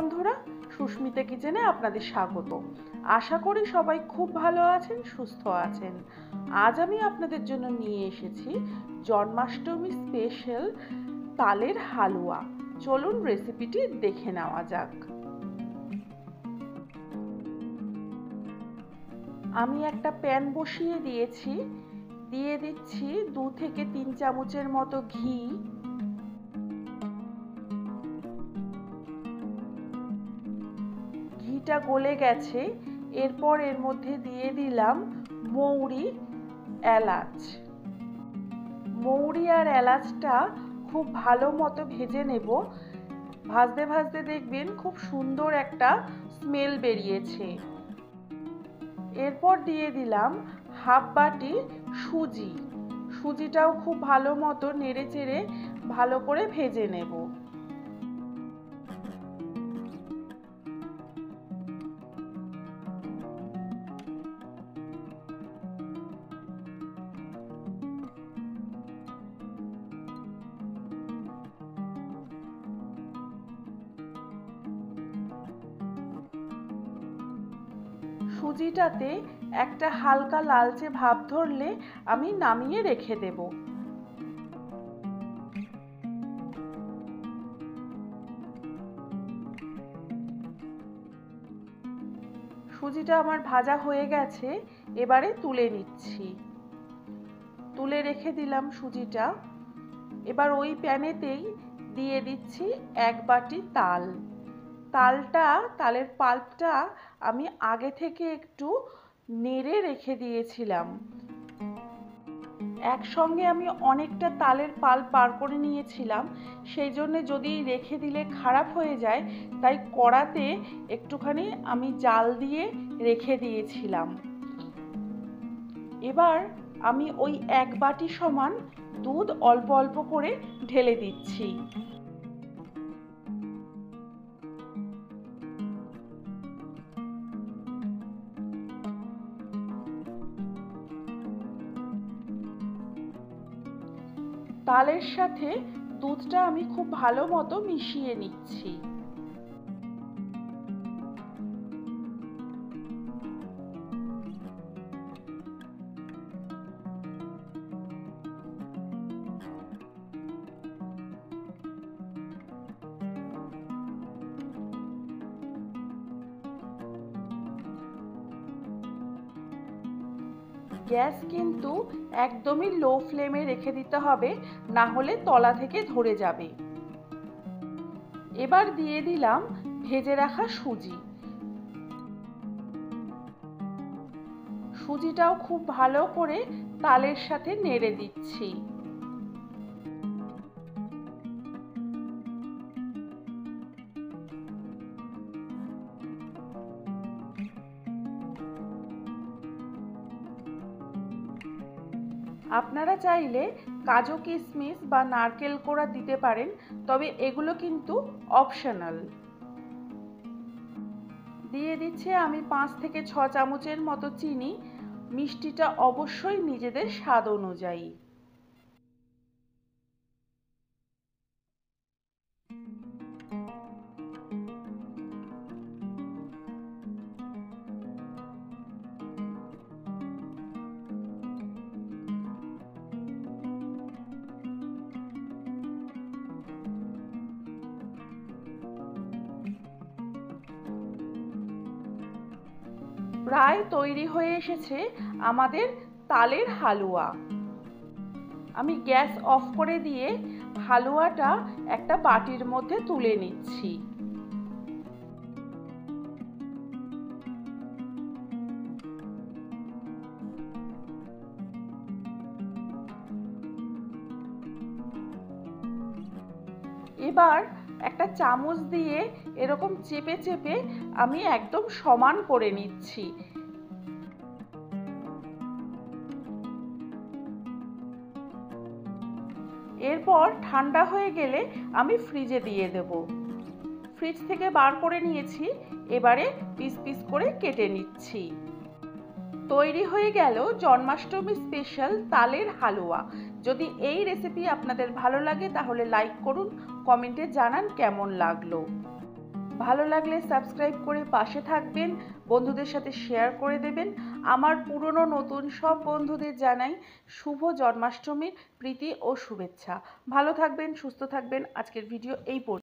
বন্ধুরা, সুস্মিতা কিচেনে আপনাদের স্বাগত। আশা করি সবাই খুব ভালো আছেন, সুস্থ আছেন। আজ আমি আপনাদের জন্য নিয়ে এসেছি জন্মাষ্টমী স্পেশাল তালের হালুয়া। চলুন রেসিপিটি দেখে নেওয়া যাক। আমি একটা প্যান বসিয়ে দিয়েছি, দিয়ে দিচ্ছি 2 থেকে 3 চামচের মতো ঘি, ঘিটা গলে গেছে। এরপর এর মধ্যে দিয়ে দিলাম মৌরি এলাচ। মৌরি আর এলাচটা খুব ভালো মতো ভেজে নেব। ভাজতে ভাজতে দেখবেন খুব সুন্দর একটা স্মেল বেরিয়েছে। এরপর দিয়ে দিলাম হাফ বাটি সুজি। সুজিটাও খুব ভালো মতো নেড়ে চেড়ে ভালো করে ভেজে নেব। সুজিটাতে একটা হালকা লালচে ভাব ধরলে আমি নামিয়ে রেখে দেব। সুজিটা আমার ভাজা হয়ে গেছে, এবারে তুলে নিচ্ছি। তুলে রেখে দিলাম সুজিটা। এবার ওই প্যানেতেই দিয়ে দিচ্ছি 1 বাটি তাল। তালের পাল্পটা আমি আগে থেকে একটু নেড়ে রেখে দিয়েছিলাম। একসঙ্গে আমি অনেকটা তালের পাল্প বার করে নিয়েছিলাম, সেই জন্য যদি রেখে দিলে খারাপ হয়ে যায়, তাই কড়াতে একটুখানি আমি জাল দিয়ে রেখে দিয়েছিলাম। এবার আমি ওই 1 বাটি সমান দুধ অল্প অল্প করে ঢেলে দিচ্ছি। তালের সাথে দুধটা আমি খুব ভালো মতো মিশিয়ে নিচ্ছি। গ্যাস কিন্তু একদমই লো ফ্লেমে রেখে দিতে হবে, না হলে তলা থেকে ধরে যাবে। এবার দিয়ে দিলাম ভেজে রাখা সুজি। সুজিটাও খুব ভালো করে তালের সাথে নেড়ে দিচ্ছি। আপনারা চাইলে কাজু কিশমিশ বা নারকেল কোড়া দিতে পারেন, তবে এগুলো কিন্তু অপশনাল। দিয়ে দিচ্ছি আমি 5 থেকে 6 চামচের মতো চিনি। মিষ্টিটা অবশ্যই নিজেদের স্বাদ অনুযায়ী। প্রায় তৈরি হয়ে এসেছে আমাদের তালের হালুয়া। আমি গ্যাস অফ করে দিয়ে হালুয়াটা একটা বাটির মধ্যে তুলে নিচ্ছি। এবার একটা চামচ দিয়ে এরকম চেপে চেপে আমি একদম সমান করে নিচ্ছি। এরপর ঠান্ডা হয়ে গেলে আমি ফ্রিজে দিয়ে দেব। ফ্রিজ থেকে বার করে নিয়েছি, এবারে পিস পিস করে কেটে নিচ্ছি। তৈরি হয়ে গেল জন্মাষ্টমী স্পেশাল তালের হালুয়া। যদি এই রেসিপি আপনাদের ভালো লাগে, তাহলে লাইক করুন, কমেন্টে জানান কেমন লাগলো। ভালো লাগলে সাবস্ক্রাইব করে পাশে থাকবেন, বন্ধুদের সাথে শেয়ার করে দেবেন। আমার পুরনো নতুন সব বন্ধুদের জানাই শুভ জন্মাষ্টমীর প্রীতি ও শুভেচ্ছা। ভালো থাকবেন, সুস্থ থাকবেন। আজকের ভিডিও এই পর্যন্ত।